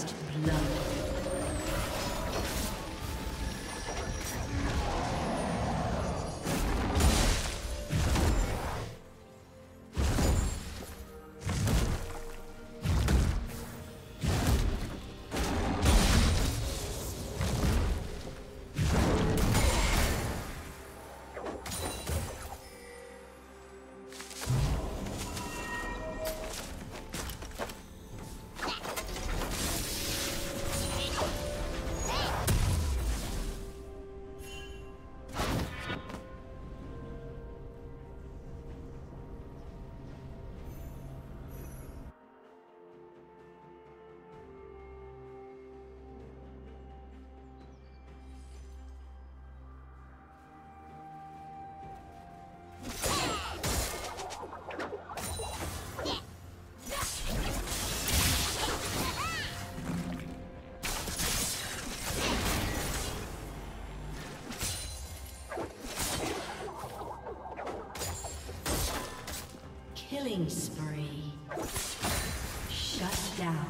First blood. Killing spree. Shut down.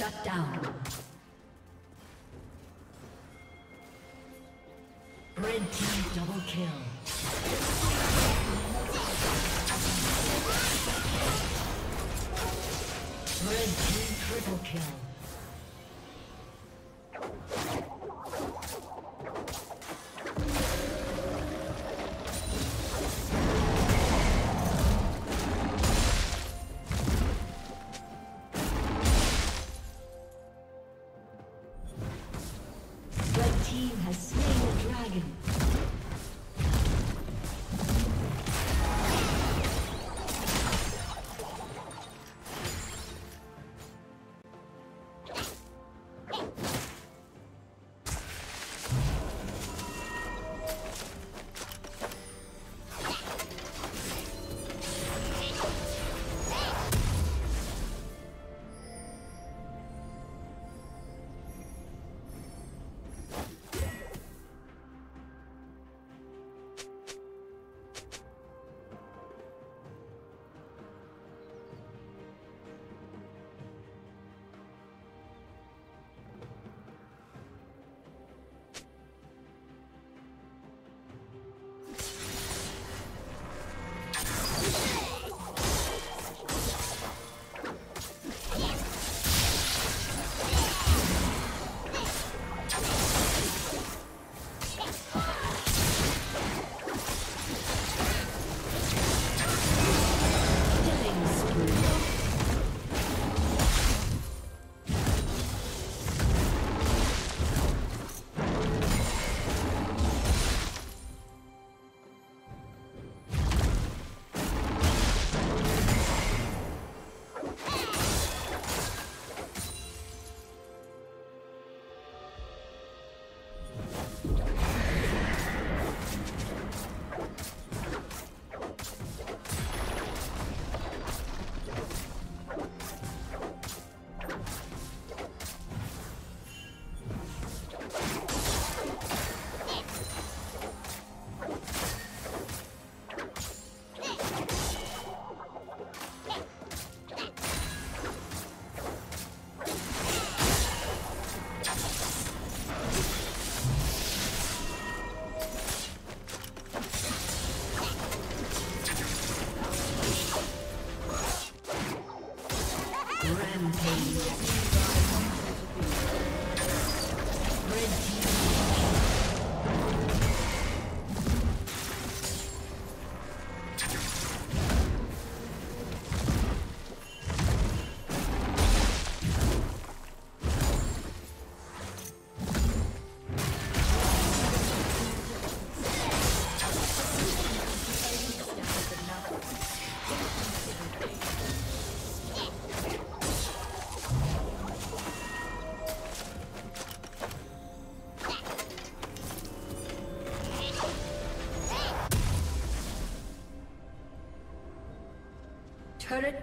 Shut down. Red team double kill. Red team triple kill. Turret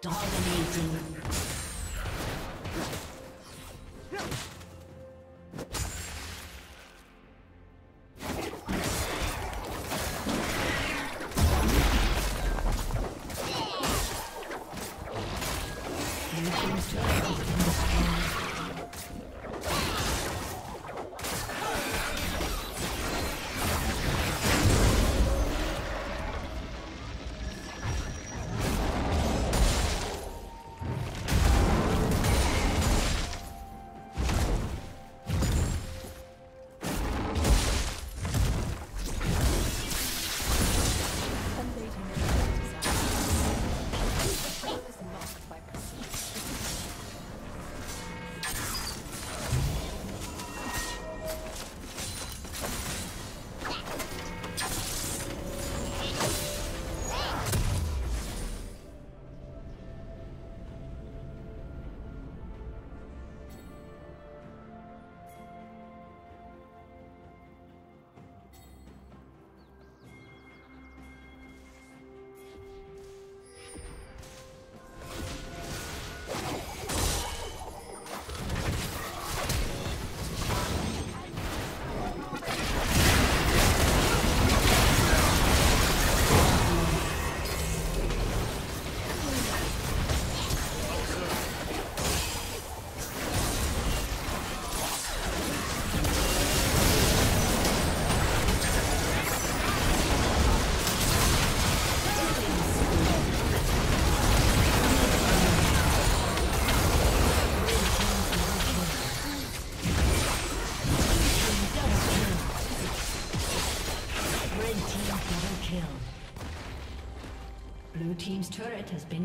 Dominating. Blue team's turret has been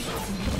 Thank you.